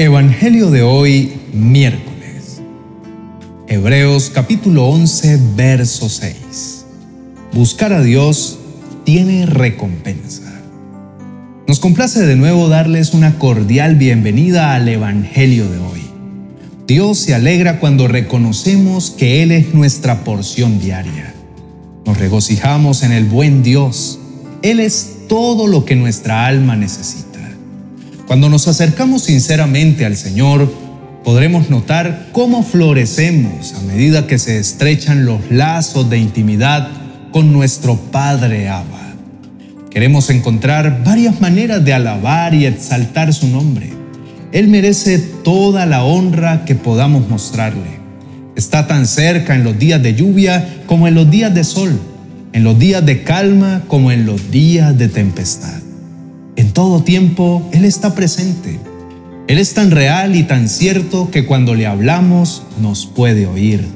Evangelio de hoy, miércoles. Hebreos capítulo 11, verso 6. Buscar a Dios tiene recompensa. Nos complace de nuevo darles una cordial bienvenida al Evangelio de hoy. Dios se alegra cuando reconocemos que Él es nuestra porción diaria. Nos regocijamos en el buen Dios. Él es todo lo que nuestra alma necesita. Cuando nos acercamos sinceramente al Señor, podremos notar cómo florecemos a medida que se estrechan los lazos de intimidad con nuestro Padre Abba. Queremos encontrar varias maneras de alabar y exaltar su nombre. Él merece toda la honra que podamos mostrarle. Está tan cerca en los días de lluvia como en los días de sol, en los días de calma como en los días de tempestad. En todo tiempo, Él está presente. Él es tan real y tan cierto que cuando le hablamos, nos puede oír.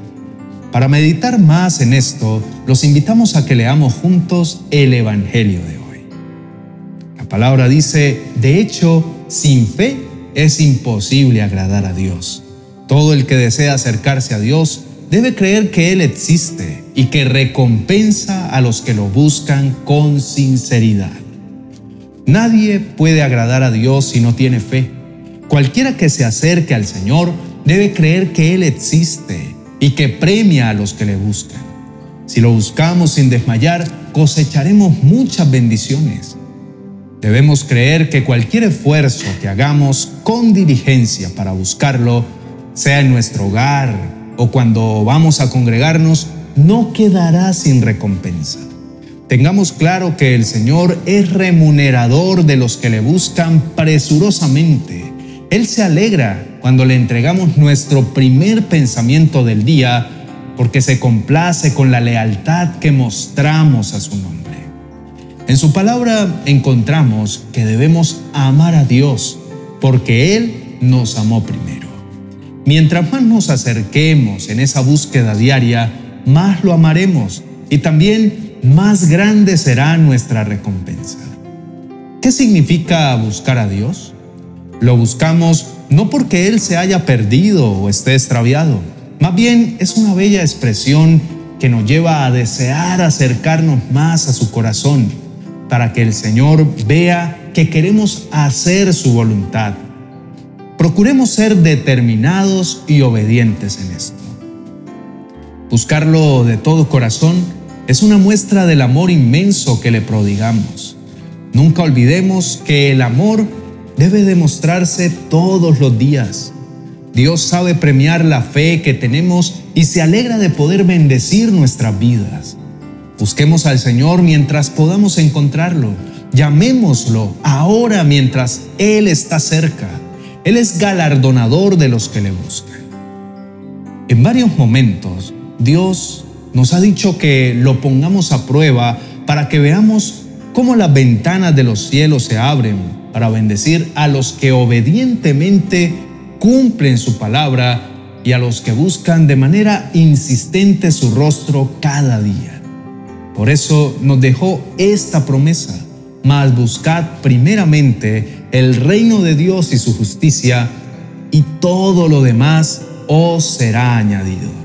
Para meditar más en esto, los invitamos a que leamos juntos el Evangelio de hoy. La palabra dice, de hecho, sin fe es imposible agradar a Dios. Todo el que desea acercarse a Dios debe creer que Él existe y que recompensa a los que lo buscan con sinceridad. Nadie puede agradar a Dios si no tiene fe. Cualquiera que se acerque al Señor debe creer que Él existe y que premia a los que le buscan. Si lo buscamos sin desmayar, cosecharemos muchas bendiciones. Debemos creer que cualquier esfuerzo que hagamos con diligencia para buscarlo, sea en nuestro hogar o cuando vamos a congregarnos, no quedará sin recompensa. Tengamos claro que el Señor es remunerador de los que le buscan presurosamente. Él se alegra cuando le entregamos nuestro primer pensamiento del día, porque se complace con la lealtad que mostramos a su nombre. En su palabra encontramos que debemos amar a Dios, porque Él nos amó primero. Mientras más nos acerquemos en esa búsqueda diaria, más lo amaremos y también más grande será nuestra recompensa. ¿Qué significa buscar a Dios? Lo buscamos no porque Él se haya perdido o esté extraviado. Más bien, es una bella expresión que nos lleva a desear acercarnos más a su corazón, para que el Señor vea que queremos hacer su voluntad. Procuremos ser determinados y obedientes en esto. Buscarlo de todo corazón es una muestra del amor inmenso que le prodigamos. Nunca olvidemos que el amor debe demostrarse todos los días. Dios sabe premiar la fe que tenemos y se alegra de poder bendecir nuestras vidas. Busquemos al Señor mientras podamos encontrarlo. Llamémoslo ahora mientras Él está cerca. Él es galardonador de los que le buscan. En varios momentos, Dios nos ha dicho que lo pongamos a prueba para que veamos cómo las ventanas de los cielos se abren para bendecir a los que obedientemente cumplen su palabra y a los que buscan de manera insistente su rostro cada día. Por eso nos dejó esta promesa: mas buscad primeramente el reino de Dios y su justicia, y todo lo demás os será añadido.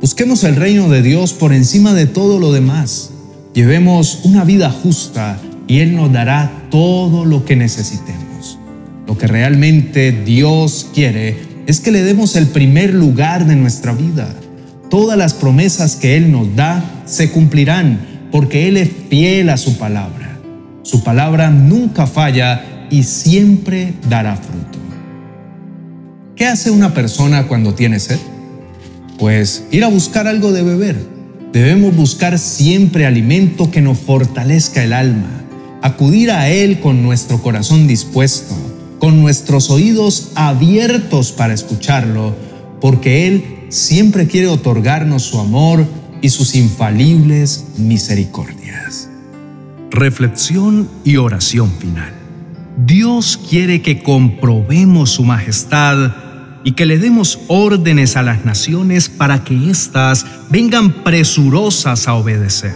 Busquemos el reino de Dios por encima de todo lo demás. Llevemos una vida justa y Él nos dará todo lo que necesitemos. Lo que realmente Dios quiere es que le demos el primer lugar de nuestra vida. Todas las promesas que Él nos da se cumplirán porque Él es fiel a su palabra. Su palabra nunca falla y siempre dará fruto. ¿Qué hace una persona cuando tiene sed? Pues ir a buscar algo de beber. Debemos buscar siempre alimento que nos fortalezca el alma, acudir a Él con nuestro corazón dispuesto, con nuestros oídos abiertos para escucharlo, porque Él siempre quiere otorgarnos su amor y sus infalibles misericordias. Reflexión y oración final. Dios quiere que comprobemos su majestad y que le demos órdenes a las naciones para que éstas vengan presurosas a obedecer,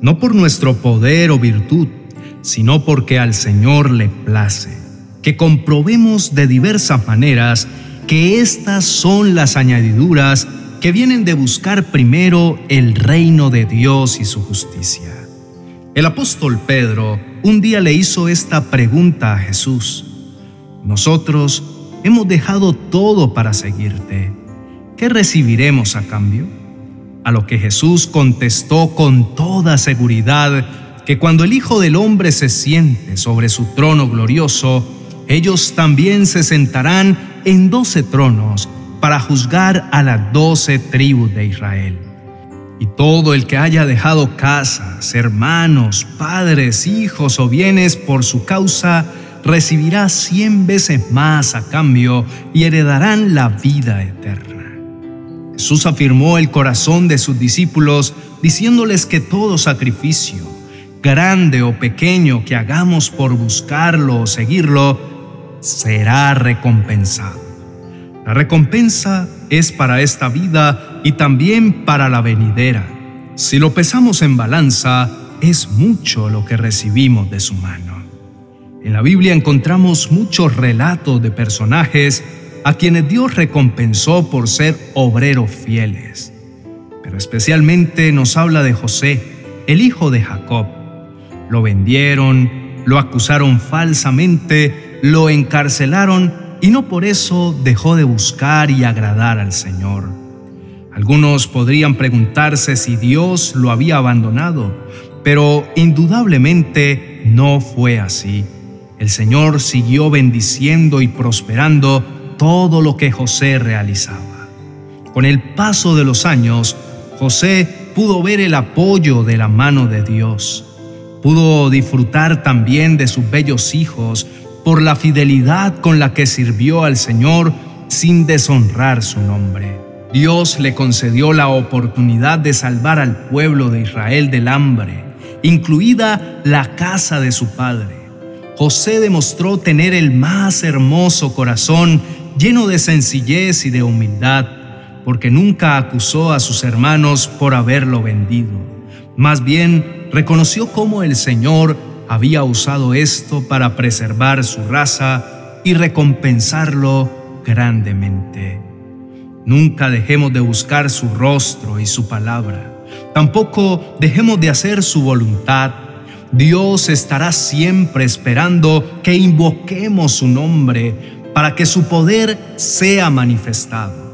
no por nuestro poder o virtud, sino porque al Señor le place. que comprobemos de diversas maneras que estas son las añadiduras que vienen de buscar primero el reino de Dios y su justicia. El apóstol Pedro un día le hizo esta pregunta a Jesús: «Nosotros hemos dejado todo para seguirte. ¿Qué recibiremos a cambio?». A lo que Jesús contestó con toda seguridad que cuando el Hijo del Hombre se siente sobre su trono glorioso, ellos también se sentarán en 12 tronos para juzgar a las 12 tribus de Israel. Y todo el que haya dejado casas, hermanos, padres, hijos o bienes por su causa, recibirá 100 veces más a cambio y heredarán la vida eterna. Jesús afirmó el corazón de sus discípulos diciéndoles que todo sacrificio, grande o pequeño, que hagamos por buscarlo o seguirlo, será recompensado. La recompensa es para esta vida y también para la venidera. Si lo pesamos en balanza, es mucho lo que recibimos de su mano. En la Biblia encontramos muchos relatos de personajes a quienes Dios recompensó por ser obreros fieles. Pero especialmente nos habla de José, el hijo de Jacob. Lo vendieron, lo acusaron falsamente, lo encarcelaron y no por eso dejó de buscar y agradar al Señor. Algunos podrían preguntarse si Dios lo había abandonado, pero indudablemente no fue así. El Señor siguió bendiciendo y prosperando todo lo que José realizaba. Con el paso de los años, José pudo ver el apoyo de la mano de Dios. Pudo disfrutar también de sus bellos hijos por la fidelidad con la que sirvió al Señor sin deshonrar su nombre. Dios le concedió la oportunidad de salvar al pueblo de Israel del hambre, incluida la casa de su padre. José demostró tener el más hermoso corazón, lleno de sencillez y de humildad, porque nunca acusó a sus hermanos por haberlo vendido. Más bien, reconoció cómo el Señor había usado esto para preservar su raza y recompensarlo grandemente. Nunca dejemos de buscar su rostro y su palabra. Tampoco dejemos de hacer su voluntad. Dios estará siempre esperando que invoquemos su nombre para que su poder sea manifestado.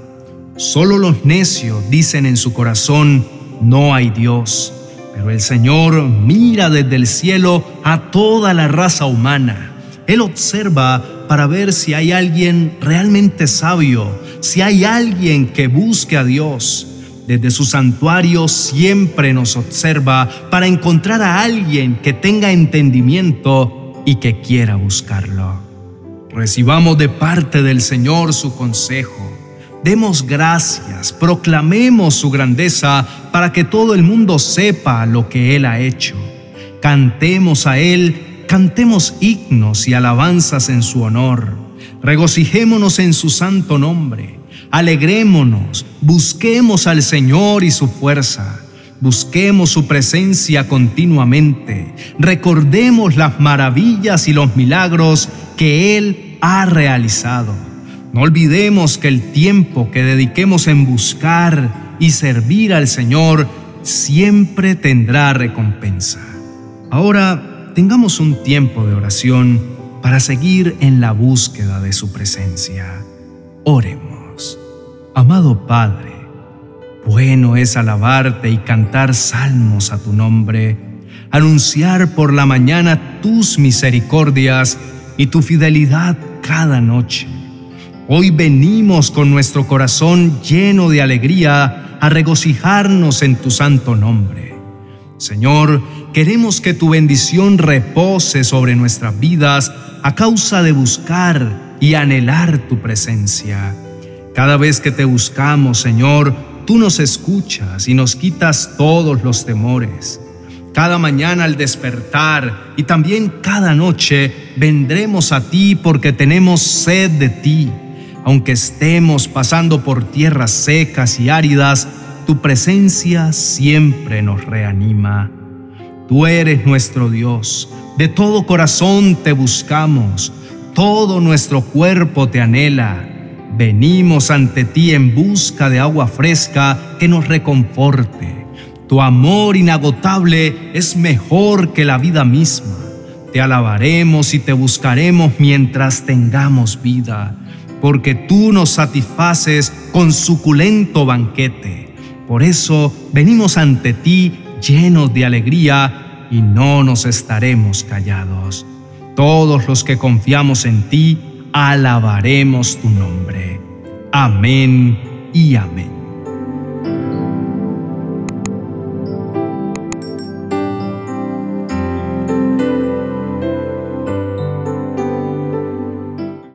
Solo los necios dicen en su corazón: no hay Dios. Pero el Señor mira desde el cielo a toda la raza humana. Él observa para ver si hay alguien realmente sabio, si hay alguien que busque a Dios. Desde su santuario siempre nos observa para encontrar a alguien que tenga entendimiento y que quiera buscarlo. Recibamos de parte del Señor su consejo. Demos gracias, proclamemos su grandeza para que todo el mundo sepa lo que Él ha hecho. Cantemos a Él, cantemos himnos y alabanzas en su honor. Regocijémonos en su santo nombre. Alegrémonos, busquemos al Señor y su fuerza. Busquemos su presencia continuamente. Recordemos las maravillas y los milagros que Él ha realizado. No olvidemos que el tiempo que dediquemos en buscar y servir al Señor siempre tendrá recompensa. Ahora tengamos un tiempo de oración para seguir en la búsqueda de su presencia. Oremos. Amado Padre, bueno es alabarte y cantar salmos a tu nombre, anunciar por la mañana tus misericordias y tu fidelidad cada noche. Hoy venimos con nuestro corazón lleno de alegría a regocijarnos en tu santo nombre. Señor, queremos que tu bendición repose sobre nuestras vidas a causa de buscar y anhelar tu presencia. Cada vez que te buscamos, Señor, tú nos escuchas y nos quitas todos los temores. Cada mañana al despertar y también cada noche vendremos a ti porque tenemos sed de ti. Aunque estemos pasando por tierras secas y áridas, tu presencia siempre nos reanima. Tú eres nuestro Dios. De todo corazón te buscamos. todo nuestro cuerpo te anhela. Venimos ante ti en busca de agua fresca que nos reconforte. Tu amor inagotable es mejor que la vida misma. Te alabaremos y te buscaremos mientras tengamos vida, porque tú nos satisfaces con suculento banquete. Por eso venimos ante ti llenos de alegría y no nos estaremos callados. Todos los que confiamos en ti, alabaremos tu nombre. Amén y amén.